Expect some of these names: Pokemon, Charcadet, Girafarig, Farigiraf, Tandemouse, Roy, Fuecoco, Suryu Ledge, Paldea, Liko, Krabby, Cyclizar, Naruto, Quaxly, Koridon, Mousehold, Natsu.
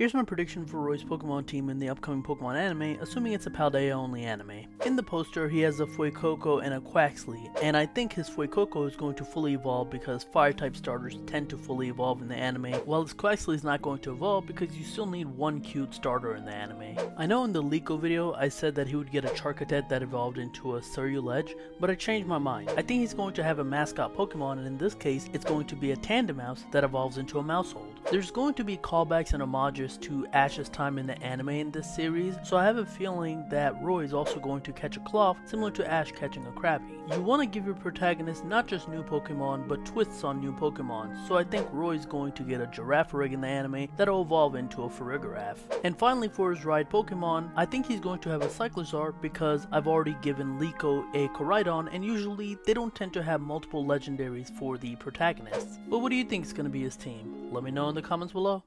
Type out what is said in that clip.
Here's my prediction for Roy's Pokemon team in the upcoming Pokemon anime, assuming it's a Paldea only anime. In the poster, he has a Fuecoco and a Quaxly, and I think his Fuecoco is going to fully evolve because fire type starters tend to fully evolve in the anime, while his Quaxly is not going to evolve because you still need one cute starter in the anime. I know in the Liko video I said that he would get a Charcadet that evolved into a Suryu Ledge, but I changed my mind. I think he's going to have a mascot Pokemon, and in this case it's going to be a Tandemouse that evolves into a Mousehold. There's going to be callbacks and homages to Ash's time in the anime in this series, so I have a feeling that Roy is also going to catch a Cloth similar to Ash catching a Krabby. You want to give your protagonist not just new Pokemon, but twists on new Pokemon, so I think Roy's going to get a Girafarig in the anime that'll evolve into a Farigiraf. And finally, for his ride Pokemon, I think he's going to have a Cyclizar because I've already given Liko a Koridon, and usually they don't tend to have multiple legendaries for the protagonists. But what do you think is going to be his team? Let me know in the comments below.